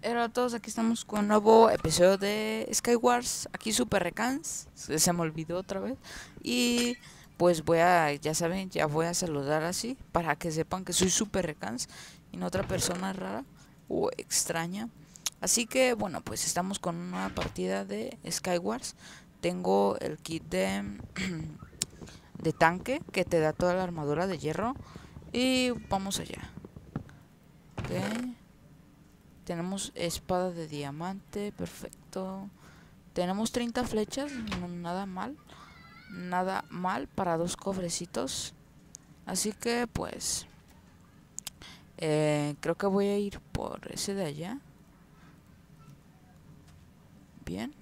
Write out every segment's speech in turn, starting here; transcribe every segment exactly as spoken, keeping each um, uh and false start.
Hola a todos, aquí estamos con un nuevo episodio de SkyWars, aquí SuperRekanss, se me olvidó otra vez. Y pues voy a, ya saben, ya voy a saludar así, para que sepan que soy SuperRekanss y no otra persona rara o extraña. Así que bueno, pues estamos con una partida de SkyWars. Tengo el kit de, de tanque, que te da toda la armadura de hierro. Y vamos allá. Ok. Tenemos espada de diamante, perfecto. Tenemos treinta flechas, no, nada mal. Nada mal para dos cobrecitos. Así que pues eh, creo que voy a ir por ese de allá. Bien.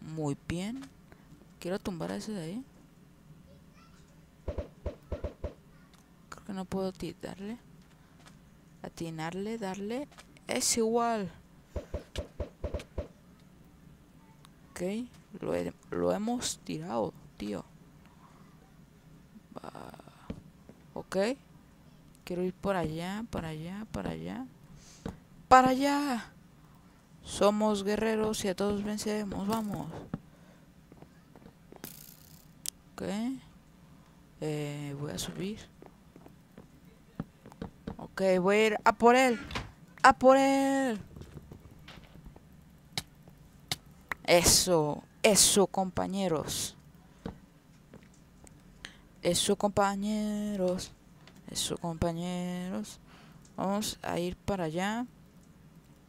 Muy bien. Quiero tumbar a ese de ahí. Creo que no puedo tirarle. Atinarle, darle, es igual. Ok, lo, he, lo hemos tirado, tío. Va. Ok, quiero ir por allá, para allá, para allá. ¡Para allá! Somos guerreros y a todos vencemos, vamos. Ok, eh, voy a subir. Ok, voy a ir a por él. ¡A por él! Eso, eso, compañeros. Eso, compañeros. Eso, compañeros. Vamos a ir para allá.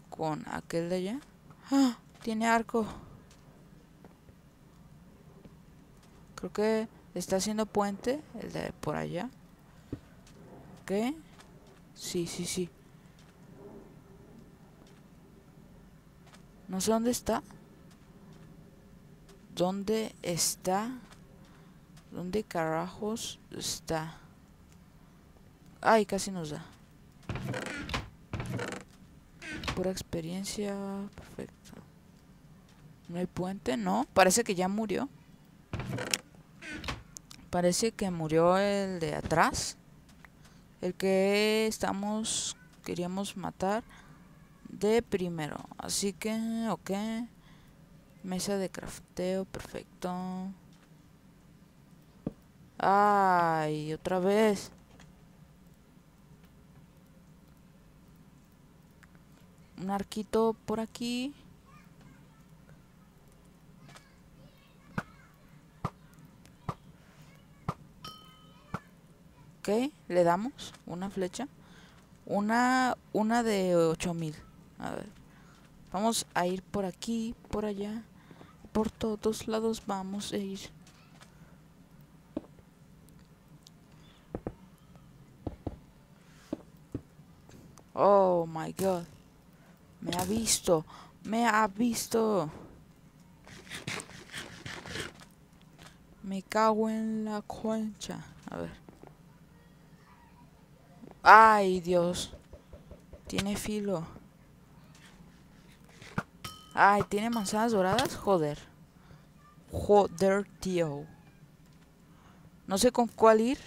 Con aquel de allá. ¡Ah! Tiene arco. Creo que está haciendo puente. El de por allá. Ok. Sí, sí, sí. No sé dónde está. ¿Dónde está? ¿Dónde carajos está? Ay, casi nos da. Pura experiencia. Perfecto. ¿No hay puente? No. Parece que ya murió. Parece que murió el de atrás. El que estamos queríamos matar de primero. Así que, ok. Mesa de crafteo, perfecto. Ay, otra vez. Un arquito por aquí. Ok, le damos una flecha, una una de ocho mil. A ver, vamos a ir por aquí, por allá, por todos lados vamos a ir. Oh my god, me ha visto, me ha visto. Me cago en la concha. A ver. Ay, Dios. Tiene filo. Ay, ¿tiene manzanas doradas? Joder. Joder, tío. No sé con cuál ir.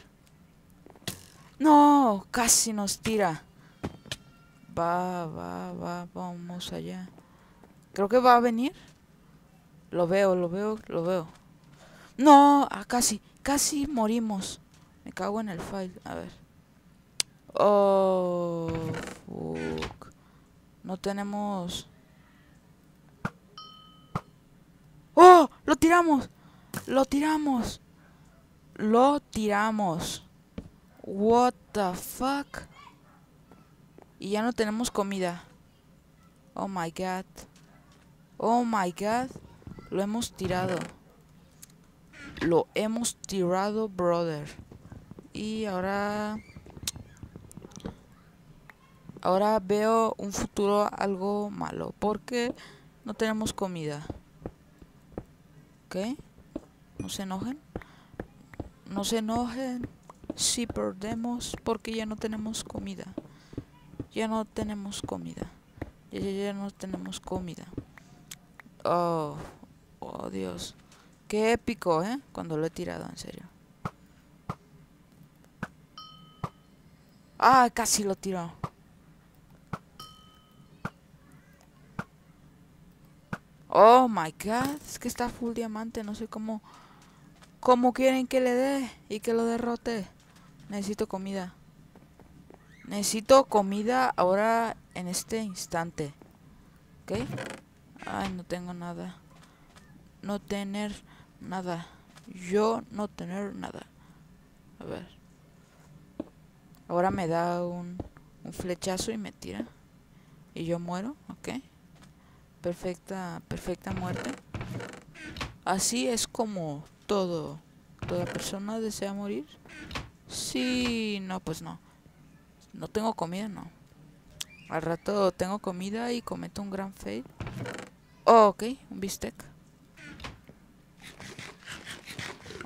No, casi nos tira. Va, va, va, vamos allá. Creo que va a venir. Lo veo, lo veo, lo veo. No, ah, casi, casi morimos. Me cago en el file, a ver. Oh, fuck. No tenemos. ¡Oh! ¡Lo tiramos! ¡Lo tiramos! ¡Lo tiramos! What the fuck? Y ya no tenemos comida. Oh my god. Oh my god. Lo hemos tirado. Lo hemos tirado, brother. Y ahora... Ahora veo un futuro algo malo, porque no tenemos comida. Ok, no se enojen. No se enojen si perdemos, porque ya no tenemos comida. Ya no tenemos comida. Ya, ya, ya no tenemos comida. Oh, oh Dios. Qué épico, ¿eh? Cuando lo he tirado, en serio. Ah, casi lo tiró. Oh my god, es que está full diamante, no sé cómo cómo quieren que le dé y que lo derrote. Necesito comida. Necesito comida ahora en este instante. ¿Ok? Ay, no tengo nada. No tener nada. Yo no tener nada. A ver. Ahora me da un, un flechazo y me tira. Y yo muero, ok. Perfecta, perfecta muerte. Así es como todo, toda persona desea morir. Sí, no, pues no. No tengo comida, no. Al rato tengo comida y cometo un gran fail. Oh, ok, un bistec.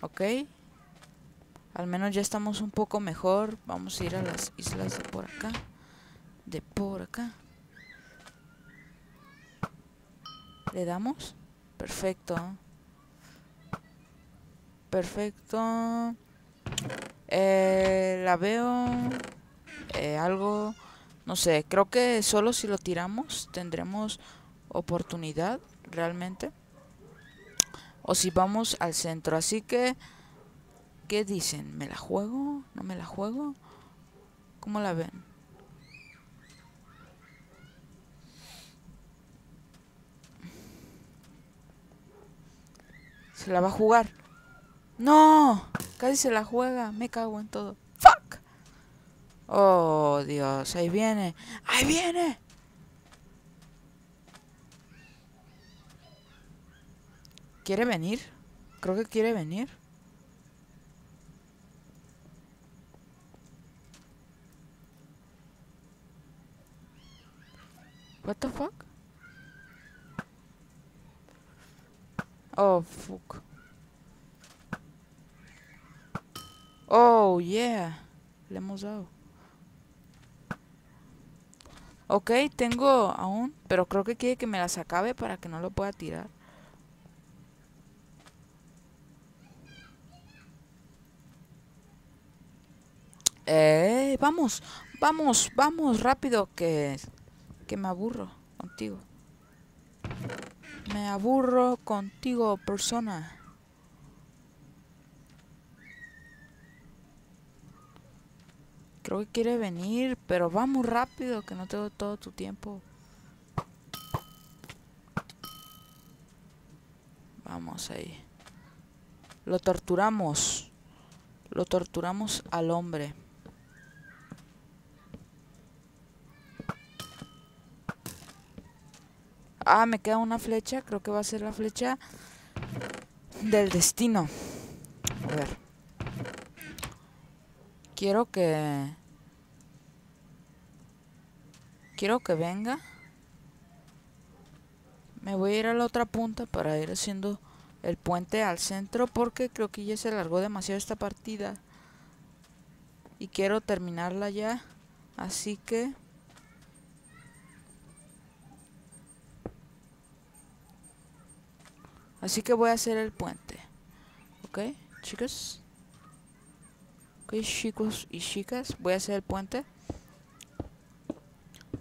Ok. Al menos ya estamos un poco mejor. Vamos a ir a las islas de por acá. De por acá. ¿Le damos? Perfecto. Perfecto. Eh, la veo. Eh, algo. No sé, creo que solo si lo tiramos tendremos oportunidad realmente. O si vamos al centro. Así que, ¿qué dicen? ¿Me la juego? ¿No me la juego? ¿Cómo la ven? Se la va a jugar. ¡No! Casi se la juega. Me cago en todo. ¡Fuck! Oh, Dios. Ahí viene. ¡Ahí viene! ¿Quiere venir? Creo que quiere venir. What the fuck? Oh, fuck. Oh, yeah. Le hemos dado. Ok, tengo aún, pero creo que quiere que me las acabe para que no lo pueda tirar. Eh, vamos, vamos, vamos, rápido, que, que me aburro contigo. Me aburro contigo, persona. Creo que quiere venir, pero vamos rápido, que no tengo todo tu tiempo. Vamos ahí. Lo torturamos. Lo torturamos al hombre. Ah, me queda una flecha. Creo que va a ser la flecha del destino. A ver. Quiero que... Quiero que venga. Me voy a ir a la otra punta para ir haciendo el puente al centro, porque creo que ya se alargó demasiado esta partida. Y quiero terminarla ya. Así que... Así que voy a hacer el puente. ¿Ok, chicos? Ok, chicos y chicas. Voy a hacer el puente.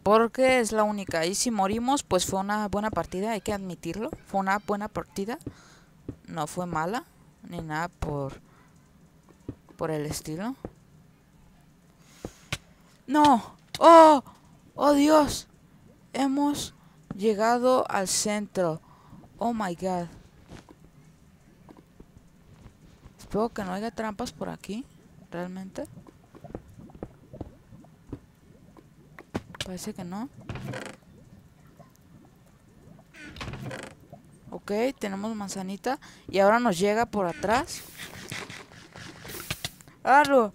Porque es la única. Y si morimos, pues fue una buena partida. Hay que admitirlo. Fue una buena partida. No fue mala. Ni nada por... Por el estilo. ¡No! ¡Oh! ¡Oh, Dios! Hemos llegado al centro. ¡Oh, my God! Espero que no haya trampas por aquí, realmente. Parece que no. Ok, tenemos manzanita. Y ahora nos llega por atrás. ¡Arro!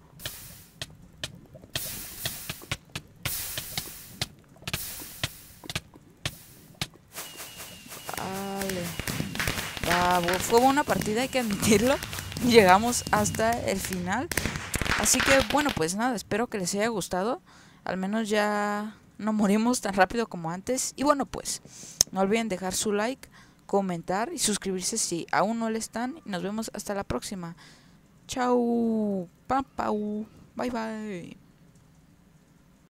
Vale. Bravo. Fue una partida, hay que admitirlo. Llegamos hasta el final. Así que bueno, pues nada, espero que les haya gustado. Al menos ya no morimos tan rápido como antes. Y bueno, pues no olviden dejar su like, comentar y suscribirse si aún no lo están. Y nos vemos hasta la próxima. Chau. Pam, pau. Bye, bye.